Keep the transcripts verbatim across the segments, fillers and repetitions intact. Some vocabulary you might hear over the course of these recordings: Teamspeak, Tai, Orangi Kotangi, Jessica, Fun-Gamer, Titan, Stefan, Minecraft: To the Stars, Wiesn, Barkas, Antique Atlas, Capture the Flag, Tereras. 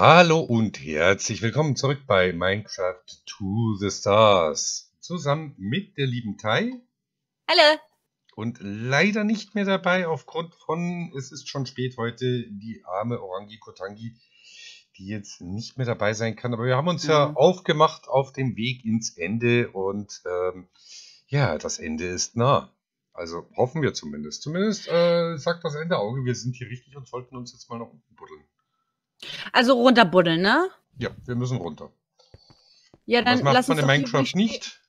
Hallo und herzlich willkommen zurück bei Minecraft to the Stars. Zusammen mit der lieben Tai. Hallo. Und leider nicht mehr dabei aufgrund von, es ist schon spät heute, die arme Orangi Kotangi, die jetzt nicht mehr dabei sein kann. Aber wir haben uns mhm. ja aufgemacht auf dem Weg ins Ende und ähm, ja, das Ende ist nah. Also hoffen wir zumindest. Zumindest äh, sagt das Ende Auge, wir sind hier richtig und sollten uns jetzt mal nach unten buddeln. Also runterbuddeln, ne? Ja, wir müssen runter. Ja, dann was macht man in Minecraft nicht?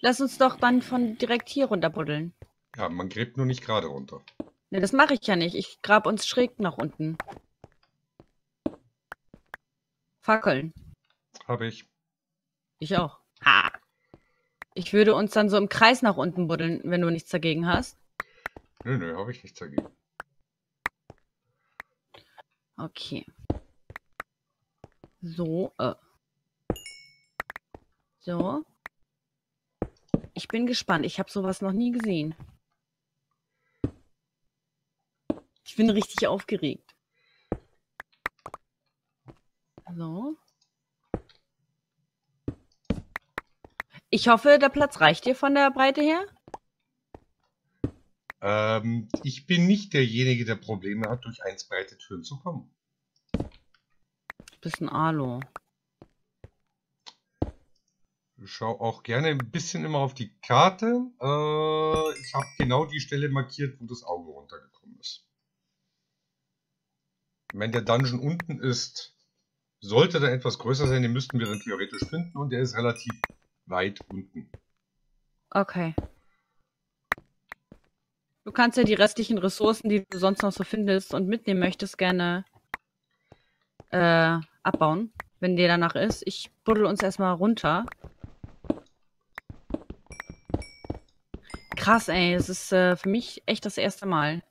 Lass uns doch dann von direkt hier runterbuddeln. Ja, man gräbt nur nicht gerade runter. Ne, das mache ich ja nicht. Ich grab uns schräg nach unten. Fackeln. Habe ich. Ich auch. Ha. Ich würde uns dann so im Kreis nach unten buddeln, wenn du nichts dagegen hast. Nö, nö, habe ich nichts dagegen. Okay. So. Äh. So. Ich bin gespannt. Ich habe sowas noch nie gesehen. Ich bin richtig aufgeregt. So. Ich hoffe, der Platz reicht dir von der Breite her? Ähm, ich bin nicht derjenige, der Probleme hat, durch eins breite Türen zu kommen. Du bist ein Alu. Ich schaue auch gerne ein bisschen immer auf die Karte. Äh, ich habe genau die Stelle markiert, wo das Auge runtergekommen ist. Wenn der Dungeon unten ist, sollte da etwas größer sein, den müssten wir dann theoretisch finden und der ist relativ weit unten. Okay. Du kannst ja die restlichen Ressourcen, die du sonst noch so findest und mitnehmen möchtest, gerne äh, abbauen, wenn dir danach ist. Ich buddel uns erstmal runter. Krass, ey. Das ist äh, für mich echt das erste Mal.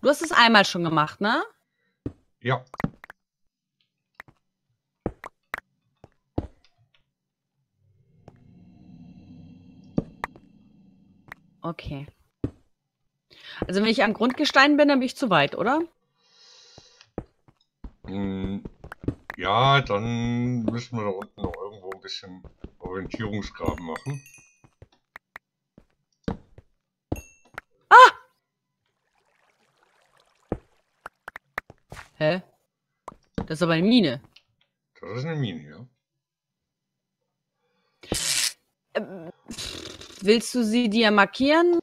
Du hast es einmal schon gemacht, ne? Ja. Okay. Also wenn ich an Grundgestein bin, dann bin ich zu weit, oder? Ja, dann müssen wir da unten noch irgendwo ein bisschen Orientierungsgraben machen. Ah! Hä? Das ist aber eine Mine. Das ist eine Mine, ja. Ähm. Willst du sie dir markieren?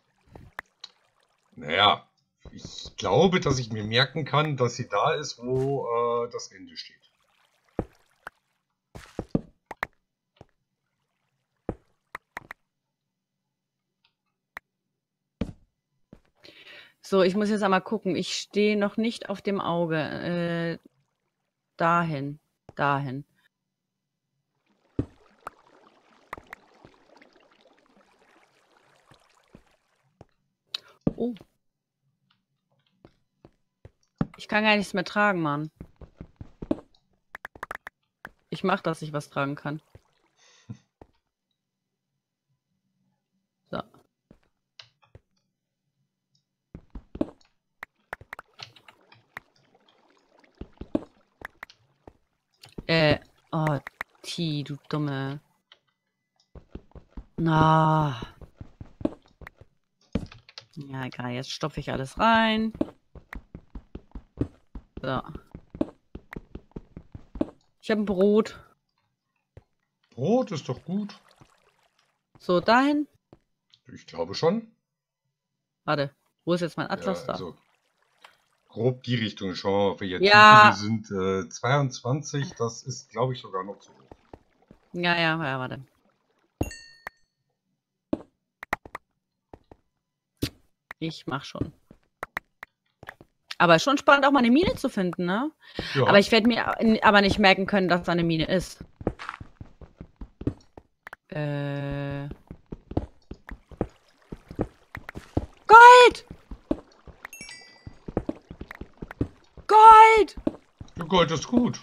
Naja, ich glaube, dass ich mir merken kann, dass sie da ist, wo äh, das Ende steht. So, ich muss jetzt einmal gucken. Ich stehe noch nicht auf dem Auge. Äh, dahin, dahin. Oh. Ich kann gar nichts mehr tragen, Mann. Ich mach, dass ich was tragen kann. So. Äh, oh, T, du Dumme. Na. Ja, egal, jetzt stopfe ich alles rein. So. Ich habe ein Brot. Brot ist doch gut. So, dahin? Ich glaube schon. Warte, wo ist jetzt mein Atlas ja, also, da? Grob die Richtung, schauen wir jetzt. Ja. Wir sind äh, zweiundzwanzig, das ist, glaube ich, sogar noch zu hoch. Ja, ja, ja, warte. Ich mach schon. Aber schon spannend, auch mal eine Mine zu finden, ne? Ja. Aber ich werde mir aber nicht merken können, dass da eine Mine ist. Äh. Gold! Gold! Ja, Gold ist gut.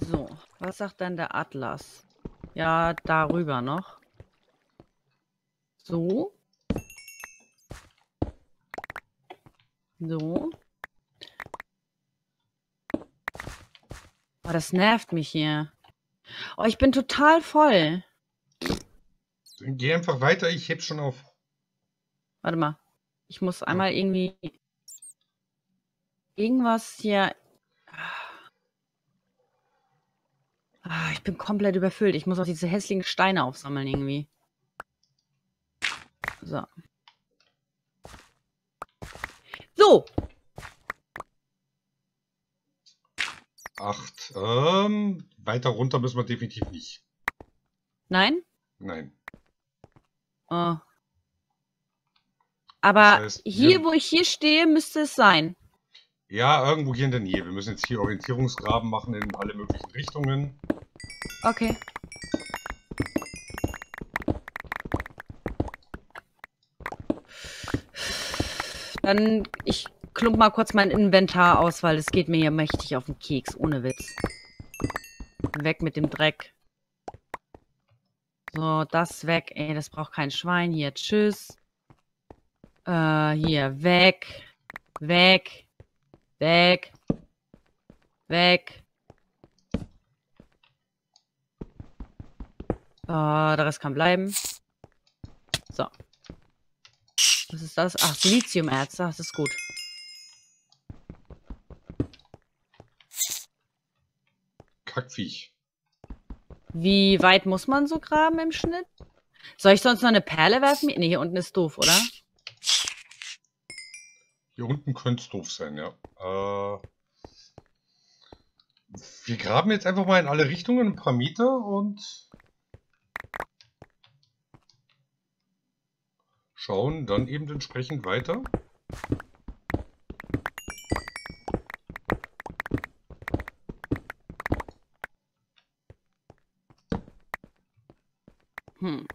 So, was sagt dann der Atlas? Ja, darüber noch. So. So. Oh, das nervt mich hier. Oh, ich bin total voll. Geh einfach weiter, ich heb schon auf. Warte mal. Ich muss einmal irgendwie... Irgendwas hier... Ah, ich bin komplett überfüllt. Ich muss auch diese hässlichen Steine aufsammeln irgendwie. So. So! Acht. Ähm, weiter runter müssen wir definitiv nicht. Nein? Nein. Oh. Aber das heißt, hier, wir, wo ich hier stehe, müsste es sein. Ja, irgendwo hier in der Nähe. Wir müssen jetzt hier Orientierungsgraben machen in alle möglichen Richtungen. Okay. Dann, ich klump mal kurz mein Inventar aus, weil es geht mir hier mächtig auf den Keks. Ohne Witz. Weg mit dem Dreck. So, das weg. Ey, das braucht kein Schwein. Hier, tschüss. Äh, hier, weg, weg, weg, weg. Oh, der Rest kann bleiben. So. Was ist das? Ach, Siliziumerz. Das ist gut. Kackviech. Wie weit muss man so graben im Schnitt? Soll ich sonst noch eine Perle werfen? Ne, hier unten ist doof, oder? Hier unten könnte es doof sein, ja. Äh, wir graben jetzt einfach mal in alle Richtungen ein paar Meter und schauen dann eben entsprechend weiter. Hm.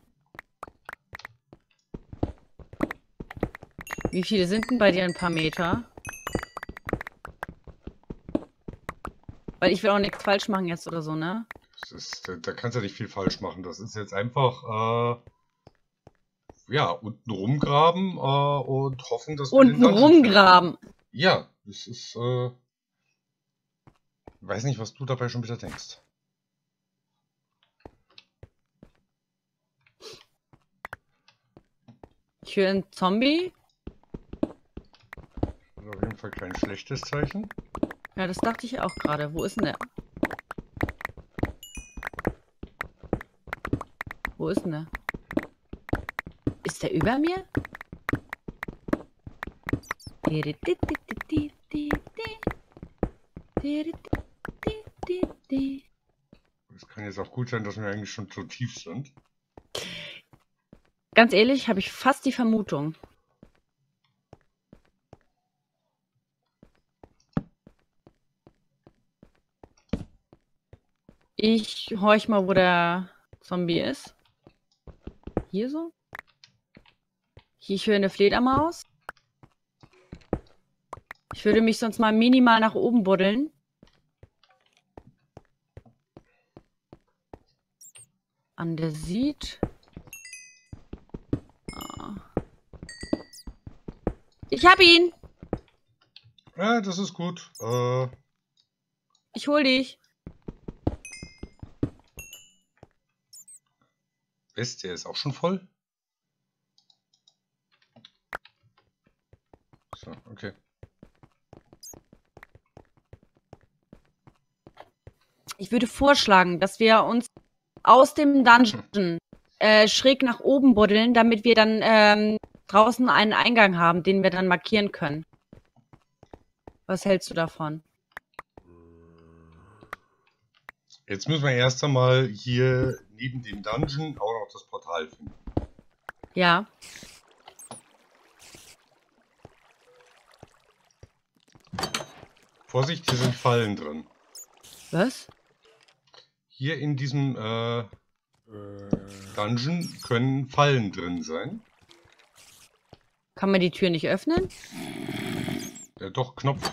Wie viele sind denn bei dir ein paar Meter? Weil ich will auch nichts falsch machen jetzt oder so, ne? Das ist, da kannst du ja nicht viel falsch machen. Das ist jetzt einfach, äh, ja, unten rumgraben äh, und hoffen, dass wir unten rumgraben! Finden. Ja, das ist, äh, ich weiß nicht, was du dabei schon wieder denkst. Ich höre einen Zombie. Auf jeden Fall kein schlechtes Zeichen. Ja, das dachte ich auch gerade. Wo ist denn der? Wo ist denn der? Ist der über mir? Es kann jetzt auch gut sein, dass wir eigentlich schon zu tief sind. Ganz ehrlich, habe ich fast die Vermutung. Ich horch mal, wo der Zombie ist. Hier so. Hier, ich höre eine Fledermaus. Ich würde mich sonst mal minimal nach oben buddeln. An der sieht. Ah. Ich hab ihn! Ja, das ist gut. Äh... Ich hol dich. Der ist auch schon voll. So, okay. Ich würde vorschlagen, dass wir uns aus dem Dungeon hm. äh, schräg nach oben buddeln, damit wir dann ähm, draußen einen Eingang haben, den wir dann markieren können. Was hältst du davon? Jetzt müssen wir erst einmal hier neben dem Dungeon auch noch das Portal finden. Ja. Vorsicht, hier sind Fallen drin. Was? Hier in diesem äh, äh, Dungeon können Fallen drin sein. Kann man die Tür nicht öffnen? Ja, doch, Knopf.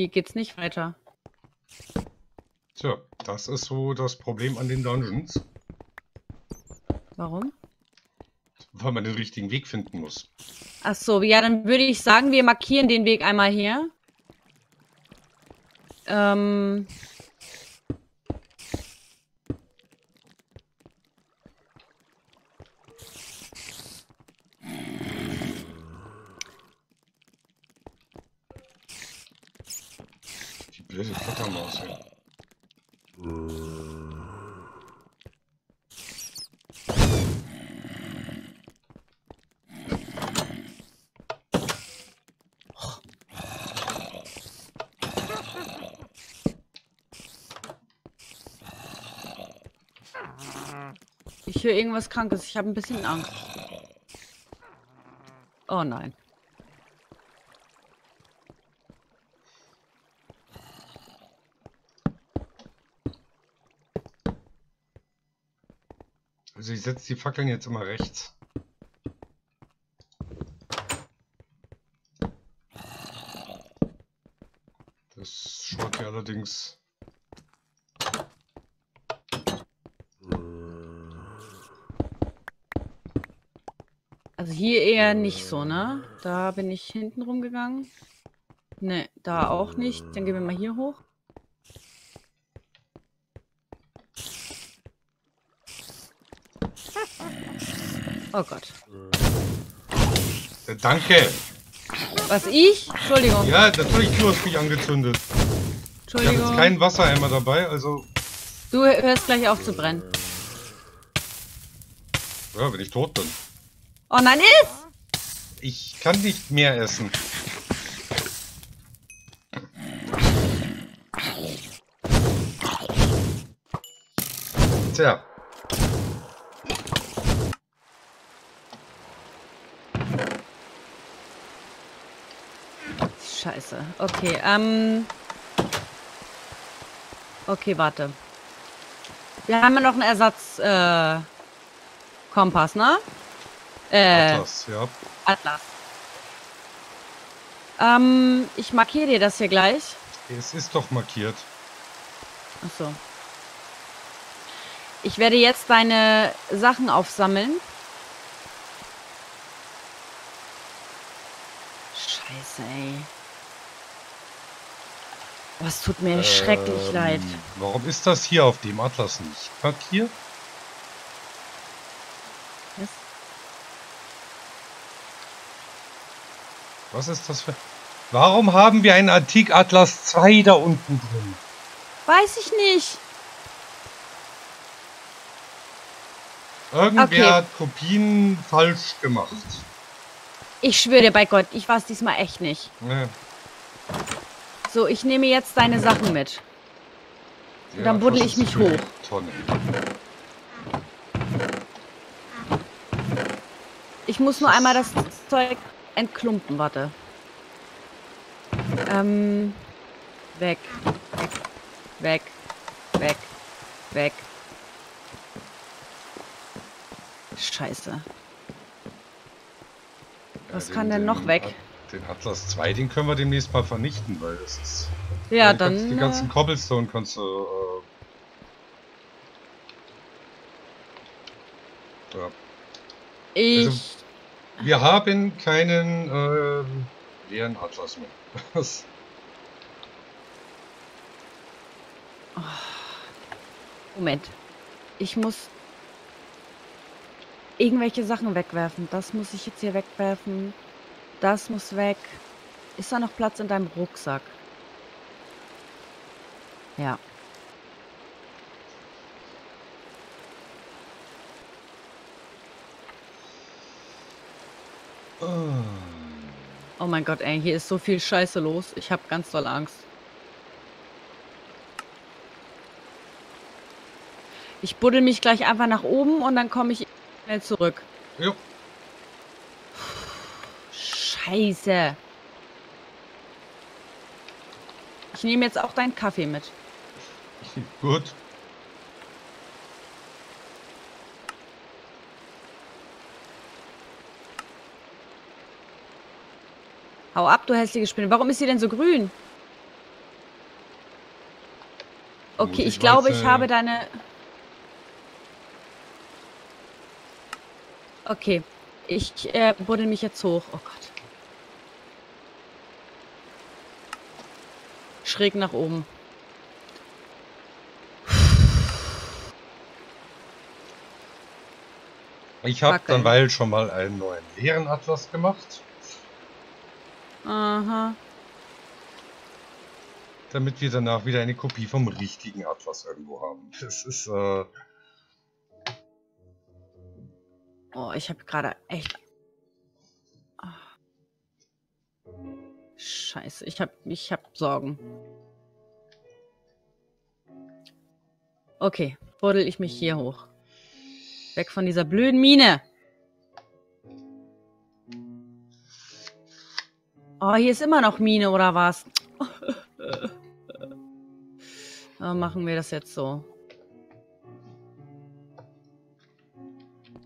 Hier geht's nicht weiter. Tja, das ist so das Problem an den Dungeons. Warum? Weil man den richtigen Weg finden muss. Ach so, ja, dann würde ich sagen, wir markieren den Weg einmal hier. Ähm... Diese Futtermaus. Ich höre irgendwas Krankes. Ich habe ein bisschen Angst. Oh nein. Also ich setze die Fackeln jetzt immer rechts. Das schaut mir allerdings... Also hier eher nicht so, ne? Da bin ich hinten rumgegangen. Ne, da auch nicht. Dann gehen wir mal hier hoch. Oh Gott. Danke. Was, ich? Entschuldigung. Ja, natürlich, du hast mich angezündet. Entschuldigung. Ich habe jetzt keinen Wassereimer dabei, also... Du hörst gleich auf zu brennen. Ja, wenn ich tot bin. Oh nein, iss! Ich kann nicht mehr essen. Tja. Scheiße. Okay, ähm... Okay, warte. Wir haben ja noch einen Ersatz, äh... Kompass, ne? Äh... Atlas, ja. Atlas. Ähm, ich markiere dir das hier gleich. Es ist doch markiert. Ach so. Ich werde jetzt deine Sachen aufsammeln. Scheiße, ey. Was tut mir ähm, schrecklich leid. Warum ist das hier auf dem Atlas nicht markiert? Was? Was ist das für... Warum haben wir einen Antique Atlas zwei da unten drin? Weiß ich nicht. Irgendwer okay. hat Kopien falsch gemacht. Ich schwöre bei Gott, ich war es diesmal echt nicht. Nee. So, ich nehme jetzt deine Sachen mit. Und dann buddel ich mich hoch. Ich muss nur einmal das Zeug entklumpen, warte. Ähm, weg, weg, weg, weg, weg. Scheiße. Was ja, kann den, denn noch den, weg? Den Atlas zwei, den können wir demnächst mal vernichten, weil das ist... Ja, dann... Kannst, die ganzen äh, Cobblestone kannst du... Äh, ja. Ich... Also, wir haben keinen äh, leeren Atlas mehr. Was? Moment. Ich muss... irgendwelche Sachen wegwerfen. Das muss ich jetzt hier wegwerfen. Das muss weg. Ist da noch Platz in deinem Rucksack? Ja. Oh, oh mein Gott, ey. Hier ist so viel Scheiße los. Ich habe ganz doll Angst. Ich buddel mich gleich einfach nach oben und dann komme ich... zurück. Jo. Scheiße. Ich nehme jetzt auch deinen Kaffee mit. Gut. Hau ab, du hässliche Spinne. Warum ist sie denn so grün? Okay, ich, ich glaube, weiß, ich äh... habe deine... Okay, ich äh, buddel mich jetzt hoch. Oh Gott. Schräg nach oben. Ich habe dann weil schon mal einen neuen leeren Atlas gemacht. Aha. Damit wir danach wieder eine Kopie vom richtigen Atlas irgendwo haben. Das ist, äh... Oh, ich habe gerade echt... Oh. Scheiße, ich habe ich hab Sorgen. Okay, buddel ich mich hier hoch. Weg von dieser blöden Mine. Oh, hier ist immer noch Mine, oder was? Oh, machen wir das jetzt so.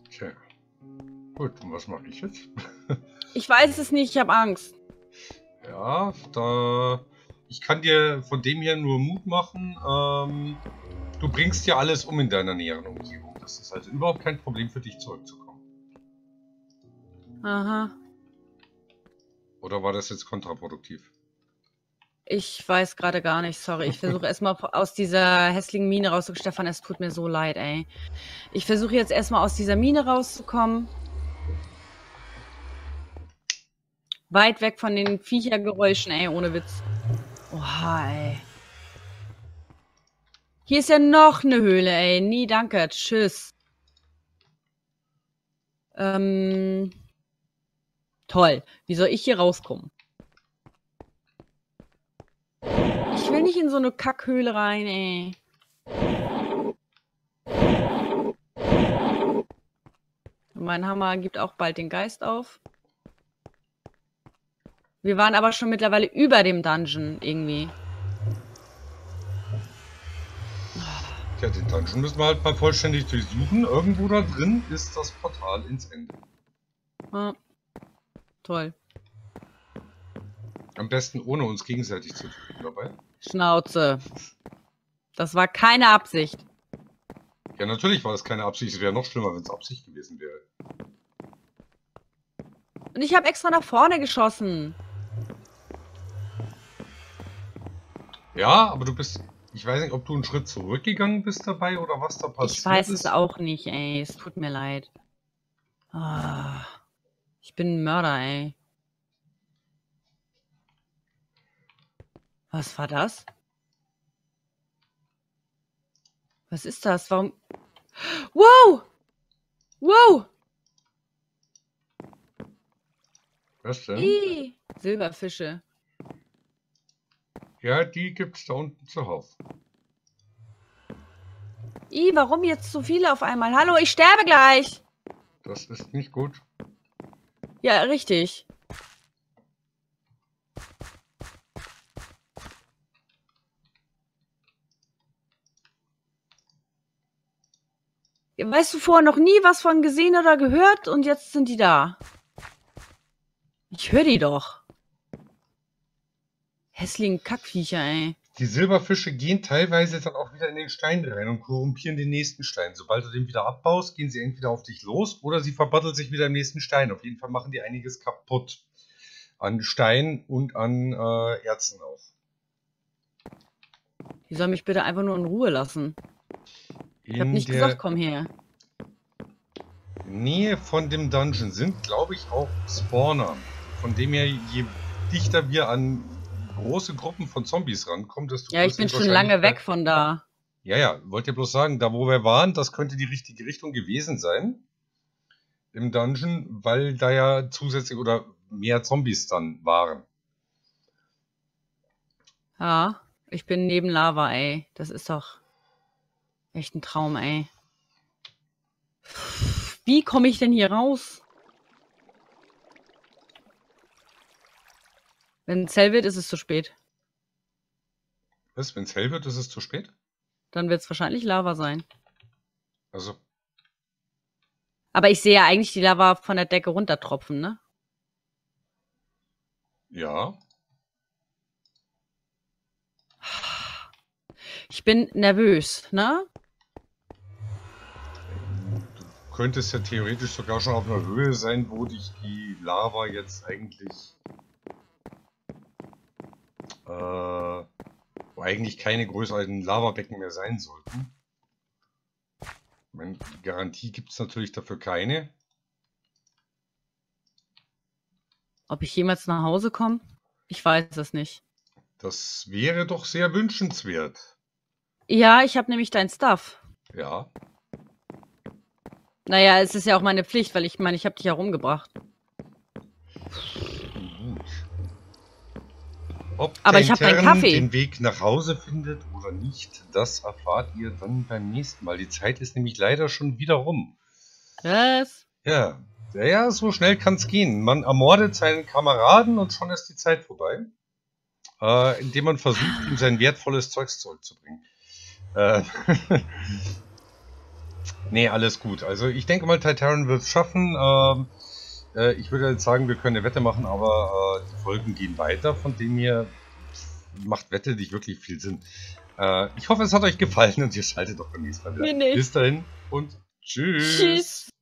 Okay. Gut, und was mache ich jetzt? Ich weiß es nicht, ich habe Angst. Ja, da... Ich kann dir von dem her nur Mut machen. Ähm, du bringst dir alles um in deiner näheren Umgebung. Das ist also überhaupt kein Problem für dich, zurückzukommen. Aha. Oder war das jetzt kontraproduktiv? Ich weiß gerade gar nicht, sorry. Ich versuche erstmal aus dieser hässlichen Mine rauszukommen. Stefan, es tut mir so leid, ey. Ich versuche jetzt erstmal aus dieser Mine rauszukommen. Weit weg von den Viechergeräuschen, ey, ohne Witz. Oha, ey. Hier ist ja noch eine Höhle, ey. Nie, danke. Tschüss. Ähm. Toll. Wie soll ich hier rauskommen? Ich will nicht in so eine Kackhöhle rein, ey. Mein Hammer gibt auch bald den Geist auf. Wir waren aber schon mittlerweile über dem Dungeon, irgendwie. Ja, den Dungeon müssen wir halt mal vollständig durchsuchen. Irgendwo da drin ist das Portal ins Ende. Ah, toll. Am besten ohne uns gegenseitig zu töten dabei. Schnauze. Das war keine Absicht. Ja, natürlich war es keine Absicht. Es wäre noch schlimmer, wenn es Absicht gewesen wäre. Und ich habe extra nach vorne geschossen. Ja, aber du bist... Ich weiß nicht, ob du einen Schritt zurückgegangen bist dabei oder was da passiert ist. Ich weiß es auch nicht, ey. Es tut mir leid. Oh, ich bin ein Mörder, ey. Was war das? Was ist das? Warum? Wow! Wow! Was denn? Ii. Silberfische. Ja, die gibt's da unten zuhauf. Ih, warum jetzt so viele auf einmal? Hallo, ich sterbe gleich! Das ist nicht gut. Ja, richtig. Weißt du, vorher noch nie was von gesehen oder gehört und jetzt sind die da. Ich höre die doch. Hässlichen Kackviecher, ey. Die Silberfische gehen teilweise dann auch wieder in den Stein rein und korrumpieren den nächsten Stein. Sobald du den wieder abbaust, gehen sie entweder auf dich los oder sie verbaddeln sich wieder im nächsten Stein. Auf jeden Fall machen die einiges kaputt. An Stein und an äh, Erzen auch. Die sollen mich bitte einfach nur in Ruhe lassen. Ich hab nicht gesagt, komm her. In der Nähe von dem Dungeon sind, glaube ich, auch Spawner. Von dem her, je dichter wir an große Gruppen von Zombies rankommen, dass du... Ja, ich bin schon lange weg von da. Ja, ja, wollt ihr bloß sagen, da wo wir waren, das könnte die richtige Richtung gewesen sein. Im Dungeon, weil da ja zusätzlich oder mehr Zombies dann waren. Ja, ich bin neben Lava, ey. Das ist doch echt ein Traum, ey. Wie komme ich denn hier raus? Wenn es hell wird, ist es zu spät. Was? Wenn es hell wird, ist es zu spät? Dann wird es wahrscheinlich Lava sein. Also. Aber ich sehe ja eigentlich die Lava von der Decke runtertropfen, ne? Ja. Ich bin nervös, ne? Du könntest ja theoretisch sogar schon auf einer Höhe sein, wo dich die Lava jetzt eigentlich... Äh, wo eigentlich keine größeren Lavabecken mehr sein sollten. Meine, Garantie gibt es natürlich dafür keine. Ob ich jemals nach Hause komme? Ich weiß es nicht. Das wäre doch sehr wünschenswert. Ja, ich habe nämlich dein Stuff. Ja. Naja, es ist ja auch meine Pflicht, weil ich meine, ich habe dich herumgebracht. Gut. Ob Aber ich habe deinen Kaffee. Den Weg nach Hause findet oder nicht, das erfahrt ihr dann beim nächsten Mal. Die Zeit ist nämlich leider schon wieder rum. Was? Ja. Ja, ja, so schnell kann es gehen. Man ermordet seinen Kameraden und schon ist die Zeit vorbei. Äh, indem man versucht, ihm sein wertvolles Zeugs zurückzubringen. Äh, nee, alles gut. Also ich denke mal, Titan wird es schaffen. Ähm, äh, ich würde jetzt sagen, wir können eine Wette machen, aber äh, die Folgen gehen weiter. Von dem hier macht Wette nicht wirklich viel Sinn. Äh, ich hoffe, es hat euch gefallen und ihr schaltet doch beim nächsten Mal wieder. Nee, nee. Bis dahin und tschüss. Tschüss.